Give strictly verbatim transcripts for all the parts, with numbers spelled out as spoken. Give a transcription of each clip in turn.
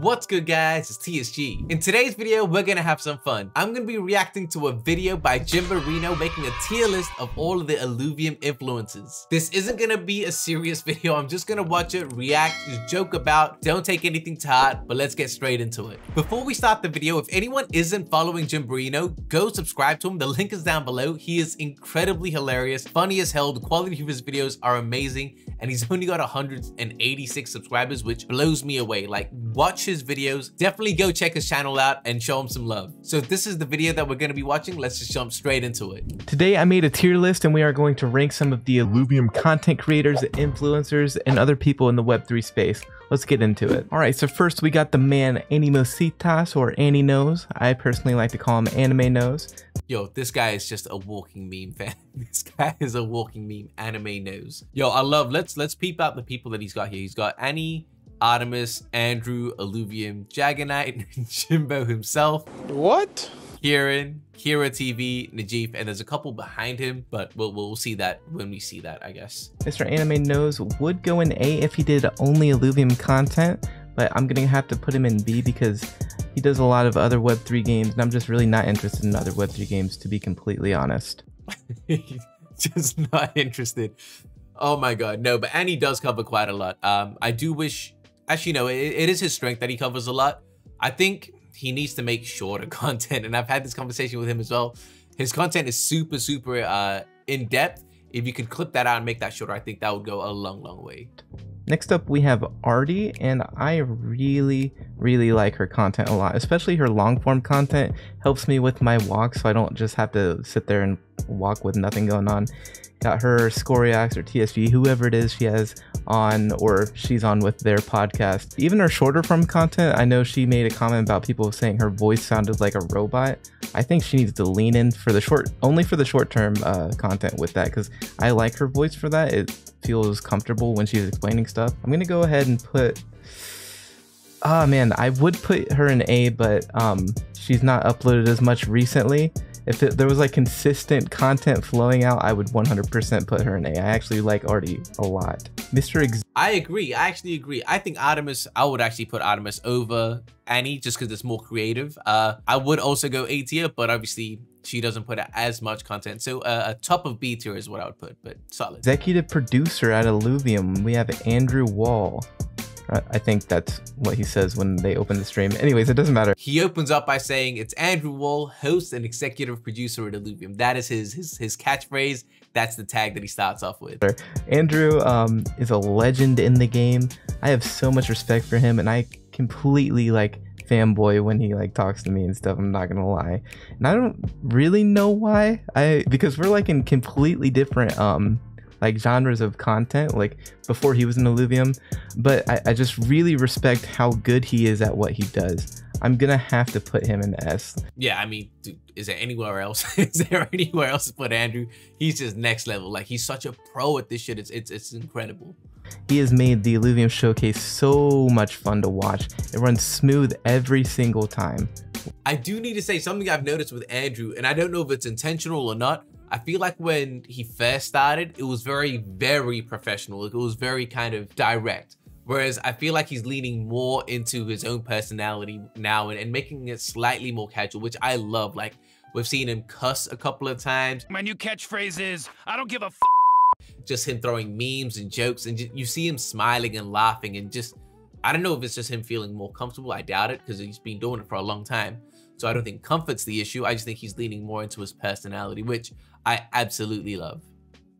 What's good guys, it's T S G. In today's video, we're gonna have some fun. I'm gonna be reacting to a video by Jimberino making a tier list of all of the Illuvium influencers. This isn't gonna be a serious video. I'm just gonna watch it, react, just joke about, don't take anything to heart, but let's get straight into it. Before we start the video, if anyone isn't following Jimberino, go subscribe to him. The link is down below. He is incredibly hilarious, funny as hell. The quality of his videos are amazing, and he's only got one hundred eighty-six subscribers, which blows me away. Like, watch his videos, definitely go check his channel out and show him some love. So this is the video that we're going to be watching. Let's just jump straight into it. Today I made a tier list and we are going to rank some of the Illuvium content creators, influencers, and other people in the web three space. Let's get into it. All right, so first we got the man Animositas, or Annie Nose. I personally like to call him Anime Nose. Yo, this guy is just a walking meme, fan. This guy is a walking meme, Anime Nose. Yo, I love, let's let's peep out the people that he's got here. He's got Annie, Artemis, Andrew, Illuvium, Jagonite, Jimbo himself. What? Kieran, Kira T V, Najeeb, and there's a couple behind him, but we'll, we'll see that when we see that, I guess. Mister Anime Nose would go in A if he did only Illuvium content, but I'm gonna have to put him in B because he does a lot of other web three games, and I'm just really not interested in other web three games, to be completely honest. Just not interested. Oh my God, no, but Annie does cover quite a lot. Um, I do wish... Actually, no, it, it is his strength that he covers a lot. I think he needs to make shorter content, and I've had this conversation with him as well. His content is super, super uh, in-depth. If you could clip that out and make that shorter, I think that would go a long, long way. Next up, we have Artie, and I really, really like her content a lot, especially her long-form content. Helps me with my walk, so I don't just have to sit there and walk with nothing going on. Got her Scoriax or T S G, whoever it is she has on, or she's on with their podcast. Even her shorter form content, I know she made a comment about people saying her voice sounded like a robot. I think she needs to lean in for the short, only for the short-term uh, content with that, because I like her voice for that. It feels comfortable when she's explaining stuff. I'm gonna go ahead and put, ah, oh, man, I would put her in A, but um, she's not uploaded as much recently. If it, there was like consistent content flowing out, I would one hundred percent put her in A. I actually like Artie a lot. Mister Ex I agree. I actually agree. I think Artemis, I would actually put Artemis over Annie just because it's more creative. Uh, I would also go A tier, but obviously she doesn't put as much content. So uh, a top of B tier is what I would put, but solid. Executive producer at Illuvium, we have Andrew Wall. I think that's what he says when they open the stream. Anyways, it doesn't matter. He opens up by saying, it's Andrew Wall, host and executive producer at Illuvium. That is his, his, his catchphrase. That's the tag that he starts off with. Andrew um, is a legend in the game. I have so much respect for him, and I completely like fanboy when he like talks to me and stuff. I'm not gonna lie, and I don't really know why. I because we're like in completely different um like genres of content, like before he was in Illuvium, but I, I just really respect how good he is at what he does. I'm gonna have to put him in S. Yeah, I mean, dude, is there anywhere else? Is there anywhere else to put Andrew? He's just next level. Like, he's such a pro at this shit. It's it's it's incredible. He has made the Illuvium showcase so much fun to watch. It runs smooth every single time. I do need to say something I've noticed with Andrew, and I don't know if it's intentional or not. I feel like when he first started, it was very, very professional. It was very kind of direct. Whereas I feel like he's leaning more into his own personality now and, and making it slightly more casual, which I love. Like, we've seen him cuss a couple of times. My new catchphrase is, I don't give a f***. Just him throwing memes and jokes, and you see him smiling and laughing and just, I don't know if it's just him feeling more comfortable. I doubt it because he's been doing it for a long time. So I don't think comfort's the issue. I just think he's leaning more into his personality, which I absolutely love.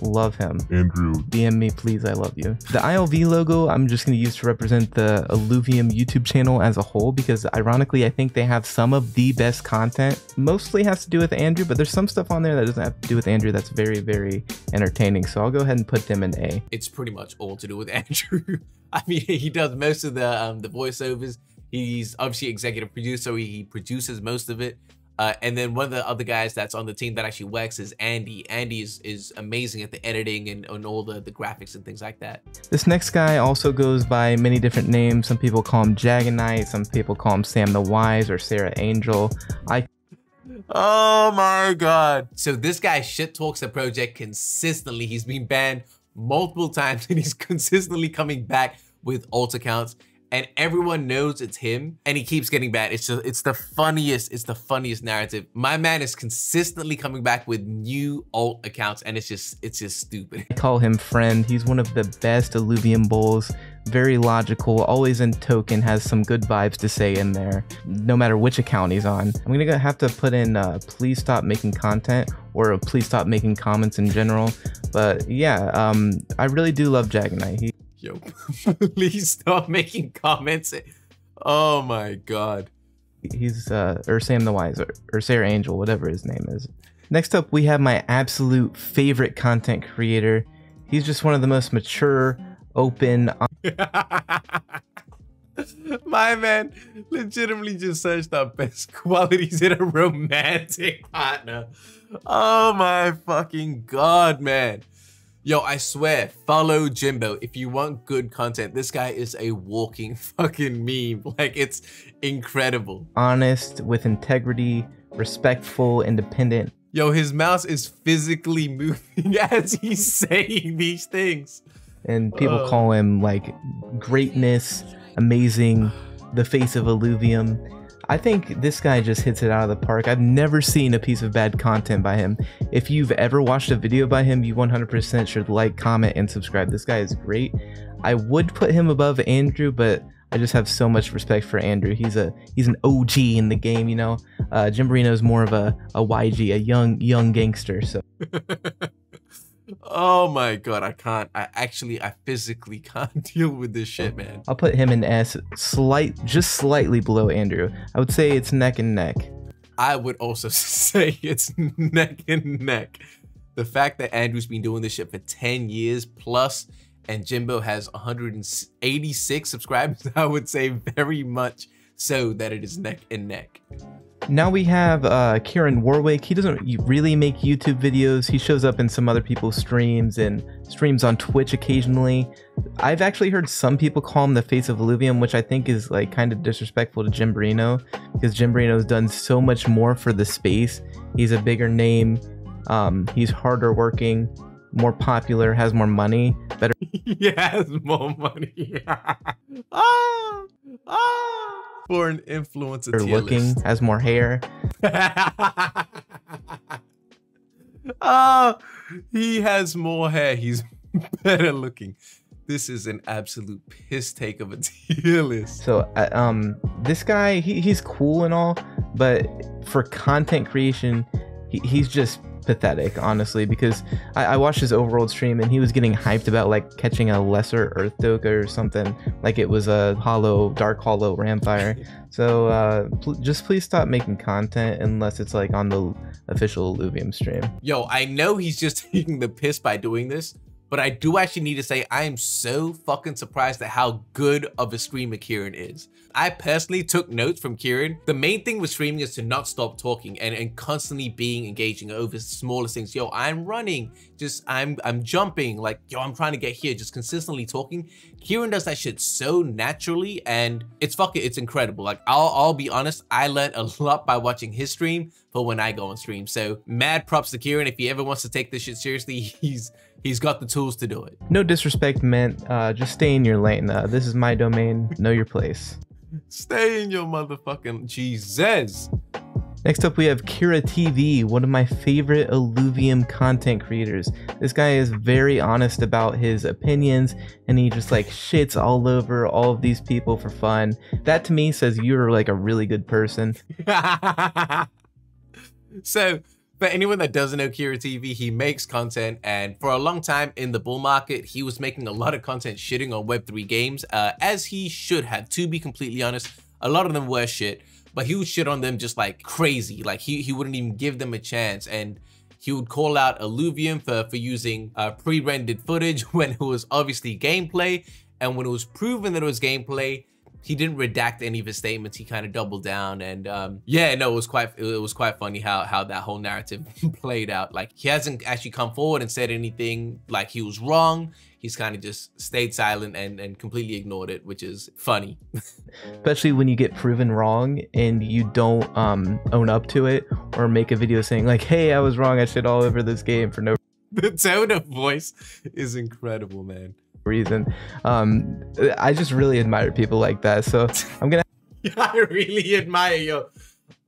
Love him. Andrew, D M me, please. I love you. The I L V logo, I'm just going to use to represent the Illuvium YouTube channel as a whole, because ironically, I think they have some of the best content. Mostly has to do with Andrew, but there's some stuff on there that doesn't have to do with Andrew that's very, very entertaining. So I'll go ahead and put them in A. It's pretty much all to do with Andrew. I mean, he does most of the, um, the voiceovers. He's obviously executive producer. He produces most of it. Uh, and then one of the other guys that's on the team that actually works is Andy. Andy is, is amazing at the editing and, and all the, the graphics and things like that. This next guy also goes by many different names. Some people call him Jagonite. Some people call him Sam the Wise or Sarah Angel. I. Oh my God. So this guy shit talks the project consistently. He's been banned multiple times and he's consistently coming back with alt accounts. and everyone knows it's him and he keeps getting banned. It's just, it's the funniest, it's the funniest narrative. My man is consistently coming back with new alt accounts and it's just, it's just stupid. I call him friend. He's one of the best Illuvium bulls. Very logical, always in token, has some good vibes to say in there, no matter which account he's on. I'm gonna have to put in uh, please stop making content or please stop making comments in general. But yeah, um, I really do love Jagonite. He Yo, please stop making comments. Oh my God. He's uh, or Sam the Wise or, or Sarah Angel, whatever his name is. Next up, we have my absolute favorite content creator. He's just one of the most mature, open. My man legitimately just searched up best qualities in a romantic partner. Oh my fucking God, man. Yo, I swear, follow Jimbo if you want good content. This guy is a walking fucking meme. Like, it's incredible. Honest, with integrity, respectful, independent. Yo, his mouth is physically moving as he's saying these things. And people uh. call him like greatness, amazing, the face of Illuvium. I think this guy just hits it out of the park. I've never seen a piece of bad content by him. If you've ever watched a video by him, you one hundred percent should like, comment, and subscribe. This guy is great. I would put him above Andrew, but I just have so much respect for Andrew. He's a he's an O G in the game, you know. Uh, Jimberino is more of a a Y G, a young young gangster. So. Oh my God, I can't. I actually, I physically can't deal with this shit, man. I'll put him in S, slight, just slightly below Andrew. I would say it's neck and neck. I would also say it's neck and neck. The fact that Andrew's been doing this shit for ten years plus, and Jimbo has one hundred eighty-six subscribers, I would say very much so that it is neck and neck. Now we have uh, Kieran Warwick. He doesn't really make YouTube videos. He shows up in some other people's streams and streams on Twitch occasionally. I've actually heard some people call him the face of Illuvium, which I think is like kind of disrespectful to Jimberino, because Jimberino's done so much more for the space. He's a bigger name. Um, he's harder working, more popular, has more money, better. He has more money. ah, ah. For an influencer tier looking, list. Has more hair. Oh, he has more hair. He's better looking. This is an absolute piss take of a tier list. So, uh, um, this guy, he, he's cool and all, but for content creation, he, he's just pathetic, honestly, because I, I watched his overworld stream and he was getting hyped about like catching a lesser earth doka or something, like it was a hollow, dark hollow Ramfire. So uh, pl just please stop making content unless it's like on the official Illuvium stream. Yo, I know he's just taking the piss by doing this, but I do actually need to say I am so fucking surprised at how good of a streamer Kieran is. I personally took notes from Kieran. The main thing with streaming is to not stop talking and, and constantly being engaging over smallest things. Yo, I'm running, just I'm I'm jumping, like yo, I'm trying to get here, just consistently talking. Kieran does that shit so naturally and it's fucking, it's incredible. Like I'll, I'll be honest, I learned a lot by watching his stream for when I go on stream. So mad props to Kieran. If he ever wants to take this shit seriously, he's He's got the tools to do it. No disrespect meant, uh, just stay in your lane. Uh, this is my domain, know your place. Stay in your motherfucking Jesus. Next up, we have Kira T V, one of my favorite Illuvium content creators. This guy is very honest about his opinions and he just like shits all over all of these people for fun. That to me says you're like a really good person. So, but anyone that doesn't know Kira T V, he makes content, and for a long time in the bull market, he was making a lot of content shitting on web three games, uh, as he should have, to be completely honest. A lot of them were shit, but he would shit on them just like crazy. Like he, he wouldn't even give them a chance, and he would call out Illuvium for, for using uh, pre-rendered footage when it was obviously gameplay, and when it was proven that it was gameplay, he didn't redact any of his statements. He kind of doubled down, and um, yeah, no, it was quite it was quite funny how how that whole narrative played out. Like he hasn't actually come forward and said anything like he was wrong. He's kind of just stayed silent and and completely ignored it, which is funny. Especially when you get proven wrong and you don't um, own up to it or make a video saying like, "Hey, I was wrong. I shit all over this game for no." The tone of voice is incredible, man. reason. Um, I just really admire people like that. So I'm gonna. Yeah, I really admire you.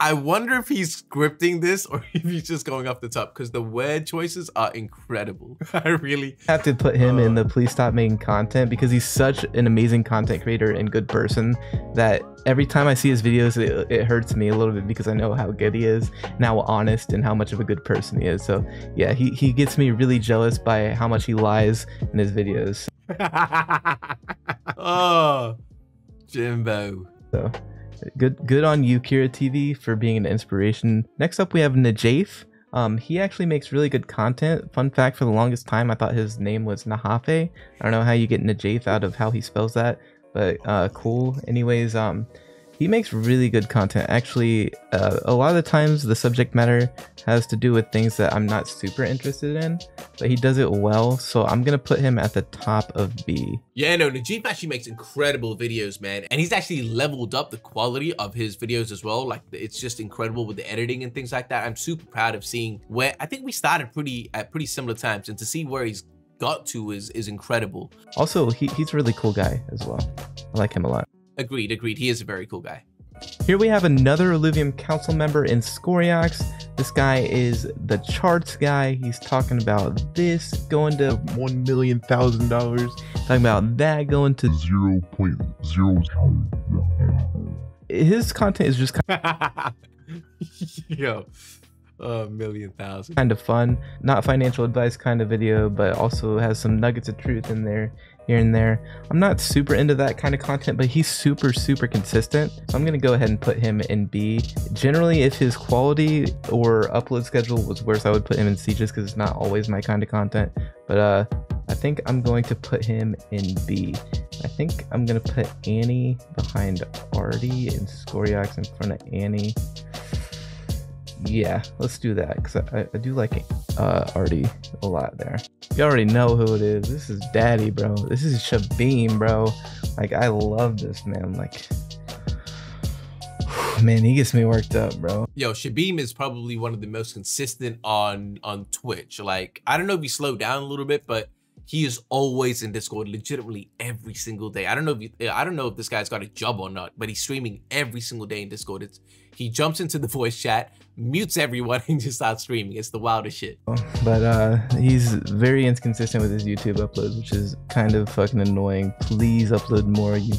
I wonder if he's scripting this or if he's just going off the top, because the word choices are incredible. I really have to put him uh, in the please stop making content, because he's such an amazing content creator and good person that every time I see his videos, it, it hurts me a little bit, because I know how good he is and how honest and how much of a good person he is. So yeah, he, he gets me really jealous by how much he lies in his videos. Oh, Jimbo. So. Good good on you, Kira T V, for being an inspiration. Next up, we have Najeeb. Um, he actually makes really good content. Fun fact, for the longest time, I thought his name was Nahafe. I don't know how you get Najeeb out of how he spells that, but uh, cool. Anyways, um, he makes really good content. Actually, uh, a lot of the times, the subject matter has to do with things that I'm not super interested in, but he does it well, so I'm going to put him at the top of B. Yeah, no, Najeeb actually makes incredible videos, man. And he's actually leveled up the quality of his videos as well. Like, it's just incredible with the editing and things like that. I'm super proud of seeing where, I think we started pretty at pretty similar times, and to see where he's got to is, is incredible. Also, he, he's a really cool guy as well. I like him a lot. Agreed, agreed. He is a very cool guy. Here we have another Illuvium council member in Scoriax. This guy is the charts guy. He's talking about this going to one million thousand dollars, talking about that going to zero point zero. His content is just kind of yo, a million thousand. Kind of fun, not financial advice kind of video, but also has some nuggets of truth in there. Here and there. I'm not super into that kind of content, but he's super, super consistent. So I'm gonna go ahead and put him in B. Generally, if his quality or upload schedule was worse, I would put him in C, just because it's not always my kind of content. But uh, I think I'm going to put him in B. I think I'm gonna put Annie behind Artie and Scoriax in front of Annie. Yeah, let's do that, because I, I do like uh, Artie a lot there. You already know who it is. This is Daddy, bro. This is Shabeem, bro. Like, I love this, man. Like, man, he gets me worked up, bro. Yo, Shabeem is probably one of the most consistent on, on Twitch. Like, I don't know if he slowed down a little bit, but he is always in Discord legitimately every single day. I don't know if you, I don't know if this guy's got a job or not, but he's streaming every single day in Discord. It's, he jumps into the voice chat, mutes everyone, and just starts streaming. It's the wildest shit. But uh, he's very inconsistent with his YouTube uploads, which is kind of fucking annoying. Please upload more. You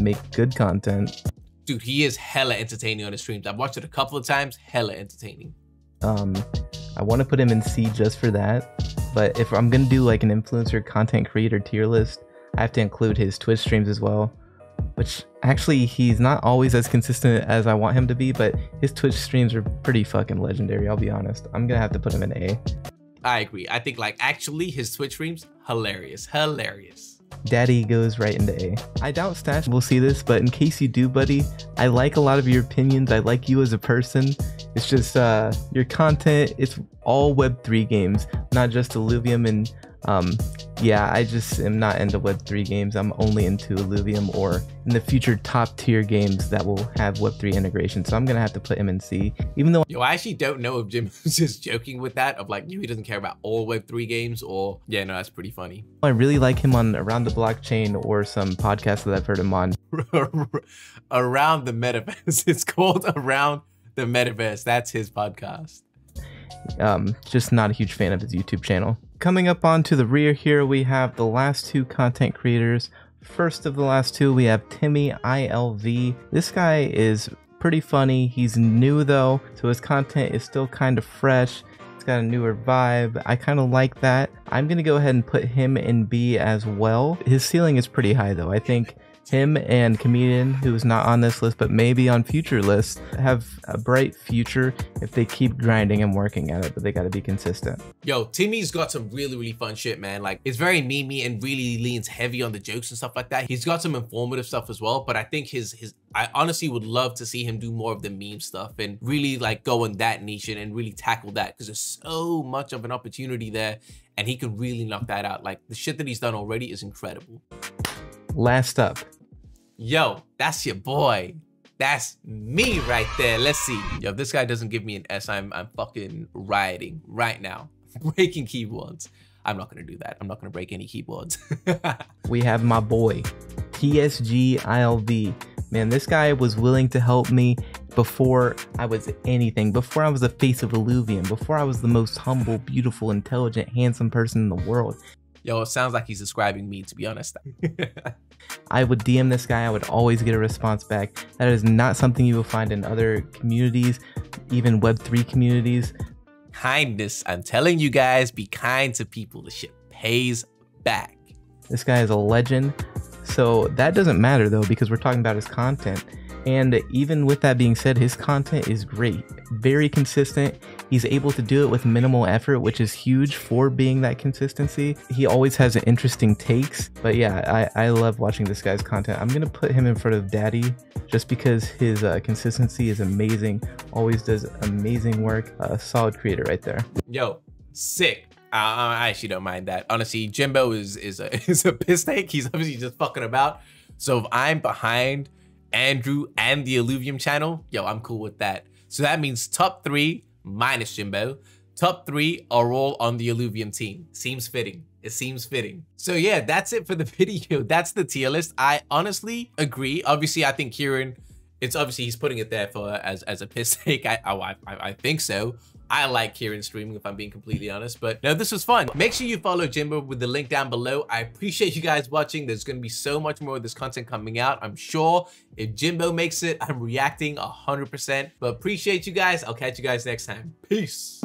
make good content. Dude, he is hella entertaining on his streams. I've watched it a couple of times. Hella entertaining. Um, I want to put him in C just for that. But if I'm going to do like an influencer content creator tier list, I have to include his Twitch streams as well, which actually he's not always as consistent as I want him to be, but his Twitch streams are pretty fucking legendary. I'll be honest. I'm going to have to put him in A. I agree. I think like actually his Twitch streams, hilarious, hilarious. Daddy goes right into A. I doubt Stash will see this, but in case you do, buddy, I like a lot of your opinions. I like you as a person. It's just uh, your content. It's all Web three games, not just Illuvium. And um, yeah, I just am not into Web three games. I'm only into Illuvium or in the future top tier games that will have Web three integration. So I'm going to have to put him in C, even though yo, I actually don't know if Jim was just joking with that of like, he doesn't care about all Web three games or yeah, no, that's pretty funny. I really like him on Around the Blockchain or some podcasts that I've heard him on. Around the Metaverse. It's called Around the Metaverse. That's his podcast. Um, just not a huge fan of his YouTube channel. Coming up onto the rear here, we have the last two content creators. First of the last two, we have Timmy I L V. This guy is pretty funny. He's new though, so his content is still kind of fresh. It's got a newer vibe. I kind of like that. I'm going to go ahead and put him in B as well. His ceiling is pretty high though. I think him and Comedian, who's not on this list, but maybe on future lists, have a bright future if they keep grinding and working at it, but they got to be consistent. Yo, Timmy's got some really, really fun shit, man. Like, it's very memey and really leans heavy on the jokes and stuff like that. He's got some informative stuff as well, but I think his, his I honestly would love to see him do more of the meme stuff and really like go in that niche and, and really tackle that, because there's so much of an opportunity there and he could really knock that out. Like, the shit that he's done already is incredible. Last up. Yo, that's your boy. That's me right there. Let's see. Yo, if this guy doesn't give me an S, I'm, I'm fucking rioting right now. Breaking keyboards. I'm not going to do that. I'm not going to break any keyboards. We have my boy, T S G I L V. Man, this guy was willing to help me before I was anything, before I was the face of Illuvium, before I was the most humble, beautiful, intelligent, handsome person in the world. Yo, it sounds like he's describing me, to be honest. I would D M this guy. I would always get a response back. That is not something you will find in other communities, even web three communities. Kindness. I'm telling you guys, be kind to people. The shit pays back. This guy is a legend. So that doesn't matter, though, because we're talking about his content. And even with that being said, his content is great, very consistent. He's able to do it with minimal effort, which is huge for being that consistency. He always has interesting takes. But yeah, I, I love watching this guy's content. I'm going to put him in front of Daddy just because his uh, consistency is amazing. Always does amazing work. A uh, solid creator right there. Yo, sick. I, I actually don't mind that. Honestly, Jimbo is, is, a, is a piss take. He's obviously just fucking about. So if I'm behind Andrew and the Illuvium channel, yo, I'm cool with that. So that means top three minus Jimbo, top three are all on the Illuvium team. Seems fitting. It seems fitting. So yeah, that's it for the video. That's the tier list. I honestly agree. Obviously, I think Kieran, it's obviously he's putting it there for as as a piss take. I I, I, I think so. I like Kieran streaming, if I'm being completely honest, but no, this was fun. Make sure you follow Jimbo with the link down below. I appreciate you guys watching. There's going to be so much more of this content coming out, I'm sure. If Jimbo makes it, I'm reacting one hundred percent, but appreciate you guys. I'll catch you guys next time. Peace.